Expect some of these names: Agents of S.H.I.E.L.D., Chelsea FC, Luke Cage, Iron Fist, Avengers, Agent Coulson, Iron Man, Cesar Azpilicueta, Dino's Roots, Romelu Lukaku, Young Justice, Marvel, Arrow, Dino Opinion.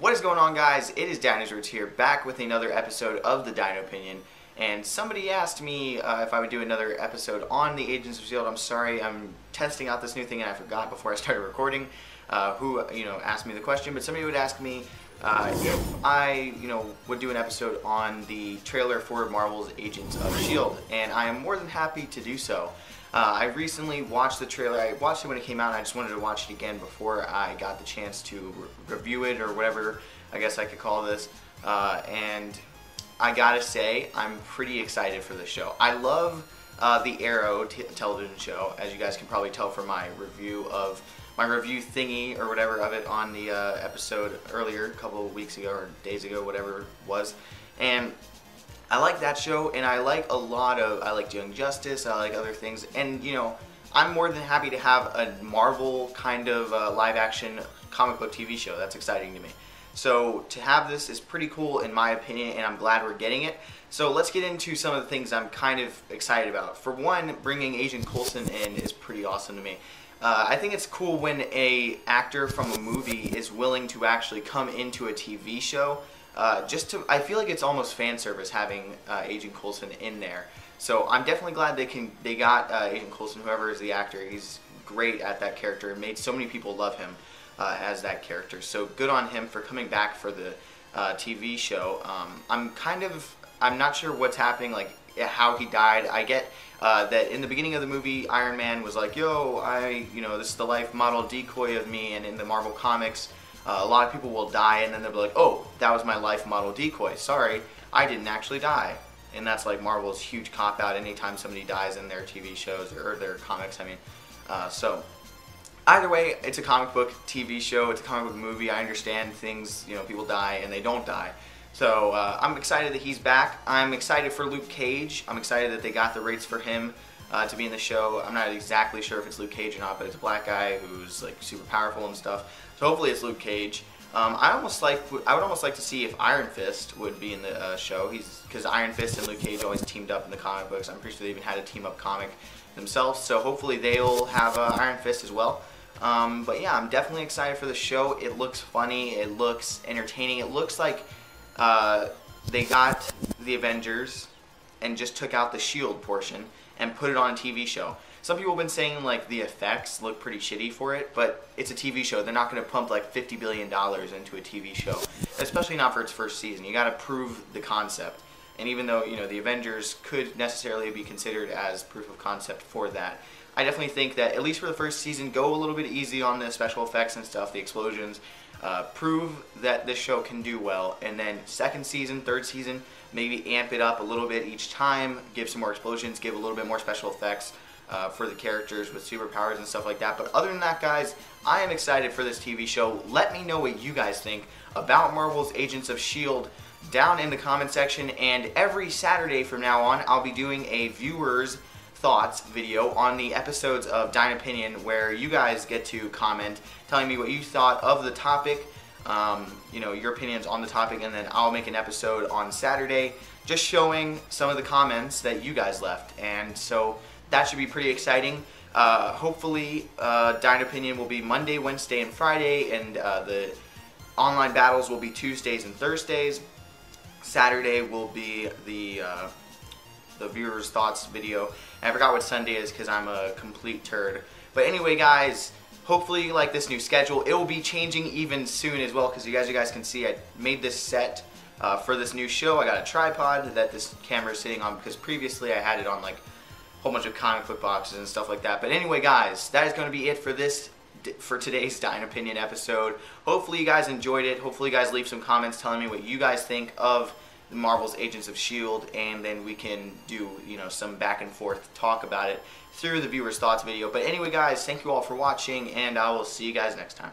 What is going on, guys? It is Dino's Roots here, back with another episode of the Dino Opinion. And somebody asked me if I would do another episode on the Agents of S.H.I.E.L.D. I'm sorry, I'm testing out this new thing and I forgot before I started recording who, you know, asked me the question. But somebody would ask me if I, you know, would do an episode on the trailer for Marvel's Agents of S.H.I.E.L.D. And I am more than happy to do so. I recently watched the trailer. I watched it when it came out, and I just wanted to watch it again before I got the chance to review it, or whatever I guess I could call this. And I gotta say, I'm pretty excited for this show. I love the Arrow television show, as you guys can probably tell from my review of or whatever of it on the episode earlier, a couple of weeks ago or days ago, whatever it was. And I like that show, and I like a lot of, I like Young Justice, I like other things, and, you know, I'm more than happy to have a Marvel kind of live-action comic book TV show. That's exciting to me. So to have this is pretty cool, in my opinion, and I'm glad we're getting it. So let's get into some of the things I'm kind of excited about. For one, bringing Agent Coulson in is pretty awesome to me. I think it's cool when an actor from a movie is willing to actually come into a TV show. I feel like it's almost fan service having Agent Coulson in there. So I'm definitely glad they got Agent Coulson, whoever is the actor. He's great at that character and made so many people love him as that character. So good on him for coming back for the TV show. I'm not sure what's happening, like how he died. I get that in the beginning of the movie, Iron Man was like, yo, this is the life model decoy of me, and in the Marvel comics, a lot of people will die, and then they'll be like, oh, that was my life model decoy. Sorry, I didn't actually die. And that's like Marvel's huge cop-out anytime somebody dies in their TV shows or their comics, I mean. So either way, it's a comic book TV show. It's a comic book movie. I understand things, you know, people die and they don't die. So I'm excited that he's back. I'm excited for Luke Cage. I'm excited that they got the rates for him to be in the show. I'm not exactly sure if it's Luke Cage or not, but it's a black guy who's like super powerful and stuff. So hopefully it's Luke Cage. I would almost like to see if Iron Fist would be in the show. Because Iron Fist and Luke Cage always teamed up in the comic books. I'm pretty sure they even had a team-up comic themselves. So hopefully they'll have Iron Fist as well. But yeah, I'm definitely excited for the show. It looks funny. It looks entertaining. It looks like they got the Avengers and just took out the S.H.I.E.L.D. portion and put it on a TV show. Some people have been saying like the effects look pretty shitty for it, but it's a TV show. They're not going to pump like $50 billion into a TV show, especially not for its first season. You got to prove the concept. And even though, you know, the Avengers could necessarily be considered as proof of concept for that, I definitely think that at least for the first season, go a little bit easy on the special effects and stuff, the explosions. Prove that this show can do well, and then second season, third season, maybe amp it up a little bit each time, give some more explosions, give a little bit more special effects for the characters with superpowers and stuff like that. But other than that, guys, I am excited for this TV show. Let me know what you guys think about Marvel's Agents of S.H.I.E.L.D. down in the comment section, and every Saturday from now on, I'll be doing a viewers' thoughts video on the episodes of Dino Opinion, where you guys get to comment telling me what you thought of the topic, you know, your opinions on the topic, and then I'll make an episode on Saturday just showing some of the comments that you guys left. And so that should be pretty exciting. Hopefully Dino Opinion will be Monday, Wednesday, and Friday, and the online battles will be Tuesdays and Thursdays. Saturday will be the viewers' thoughts video. And I forgot what Sunday is because I'm a complete turd. But anyway, guys, hopefully you like this new schedule. It will be changing even soon as well, because you guys can see I made this set for this new show. I got a tripod that this camera is sitting on, because previously I had it on like a whole bunch of comic book boxes and stuff like that. But anyway, guys, that is going to be it for this for today's Dino Opinion episode. Hopefully you guys enjoyed it. Hopefully you guys leave some comments telling me what you guys think of Marvel's Agents of S.H.I.E.L.D., and then we can do, you know, some back and forth talk about it through the viewers' thoughts video. But anyway, guys, thank you all for watching, and I will see you guys next time.